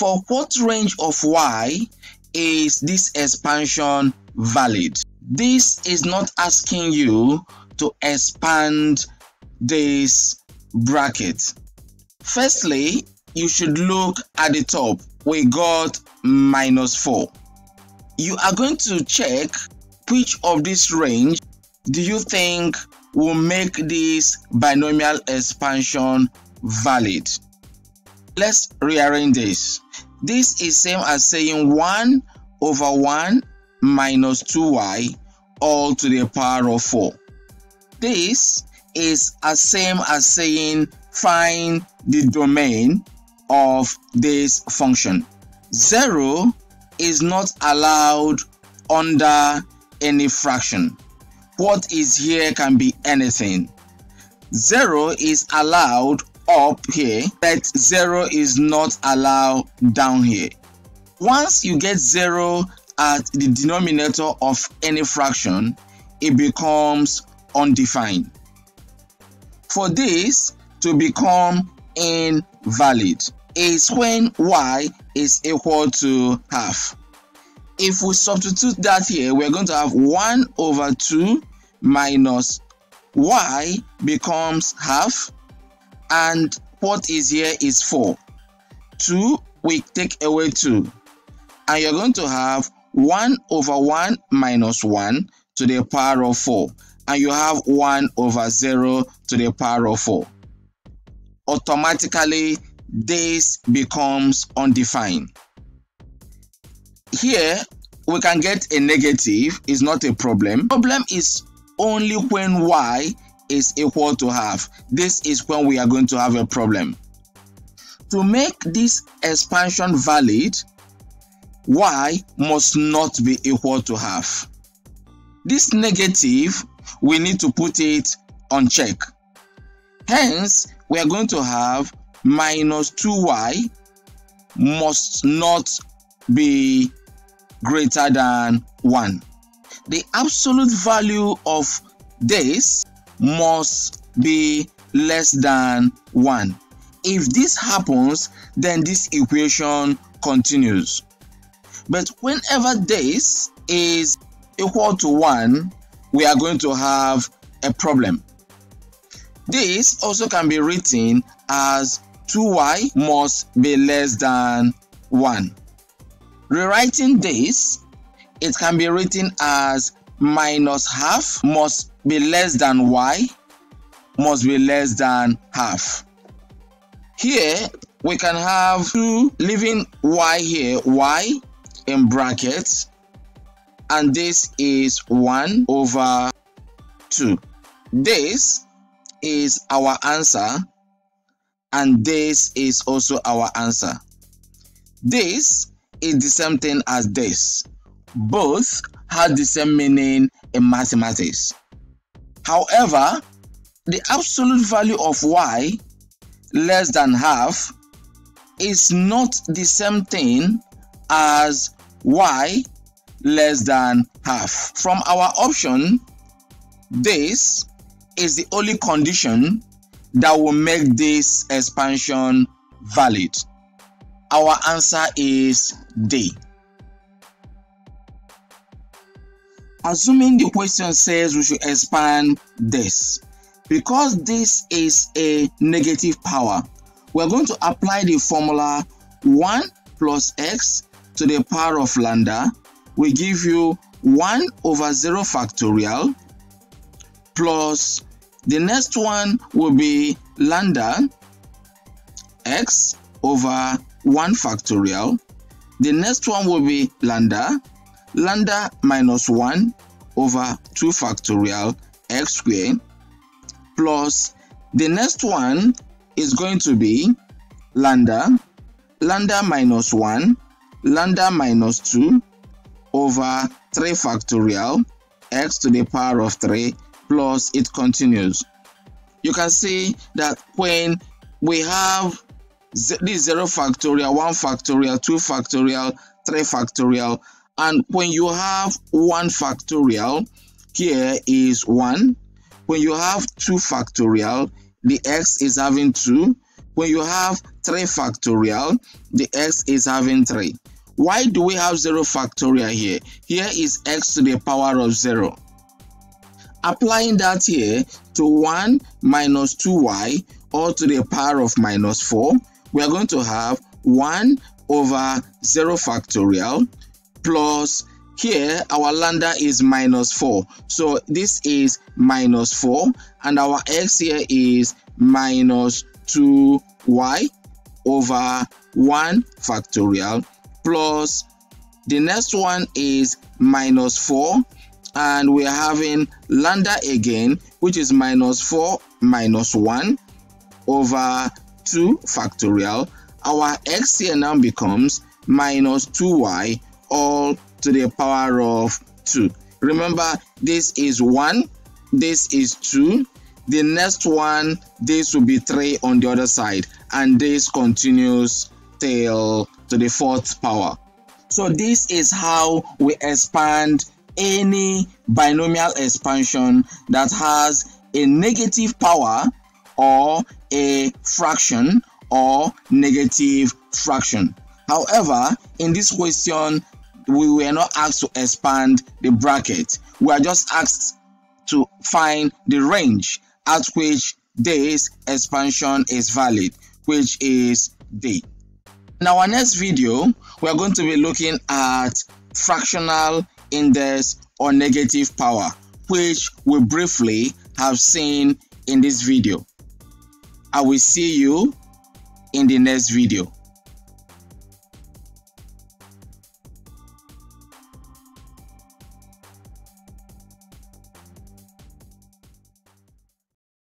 for what range of y is this expansion valid? This is not asking you to expand this bracket. Firstly, you should look at the top. We got -4. You are going to check which of this range do you think will make this binomial expansion valid. Let's rearrange this. This is same as saying 1/1 - 2y all to the power of 4. This is as same as saying find the domain of this function. 0 is not allowed under any fraction. What is here can be anything. 0 is allowed up here, but 0 is not allowed down here. Once you get 0 at the denominator of any fraction, it becomes undefined. For this to become invalid is when y is equal to half. If we substitute that here, we're going to have 1/2 y becomes half, and what is here is 4. 2, we take away 2, and you're going to have 1/1 - 1 to the power of 4, and you have 1/0 to the power of 4. Automatically, this becomes undefined. Here, we can get a negative, it's not a problem. Problem is only when y is equal to half. This is when we are going to have a problem. To make this expansion valid, y must not be equal to half. This negative, we need to put it on check. Hence, we are going to have -2y must not be greater than 1. The absolute value of this must be less than 1. If this happens, then this equation continues. But whenever this is equal to 1, we are going to have a problem. This also can be written as 2y must be less than 1. Rewriting this, it can be written as -half must be less than y must be less than half. Here, we can have 2 leaving y here, y in brackets, and this is 1/2. This is our answer, and this is also our answer. This is the same thing as this. Both have the same meaning in mathematics. However, the absolute value of y less than half is not the same thing as y less than half. From our option, this is the only condition that will make this expansion valid. Our answer is D. Assuming the question says we should expand this, because this is a negative power, we're going to apply the formula 1 + x to the power of lambda. We give you 1/0 plus the next one will be lambda x over 1 . The next one will be lambda -1/2 x squared, plus the next one is going to be lambda -1 lambda -2 over 3 x to the power of 3, plus it continues. You can see that when we have this 0 , 1 , 2 , 3 , and when you have 1 , here is 1. When you have 2 , the x is having 2. when you have 3 factorial, the x is having 3. Why do we have 0 factorial here? Here is x to the power of 0. Applying that here to 1 minus 2y or to the power of minus 4, we are going to have 1 over 0 factorial plus, here our lambda is minus 4. So this is minus 4 and our x here is minus 2y over 1 factorial plus the next one is minus 4 and we're having lambda again, which is minus 4 minus 1 over 2 factorial. Our x here now becomes minus 2y all to the power of 2. Remember, this is 1, this is 2, the next one, this will be 3 on the other side, and this continues till to the 4th power. So this is how we expand any binomial expansion that has a negative power or a fraction or negative fraction. However, in this question, we were not asked to expand the bracket. We are just asked to find the range at which this expansion is valid, which is D. In our next video, we are going to be looking at fractional index or negative power, which we briefly have seen in this video. I will see you in the next video.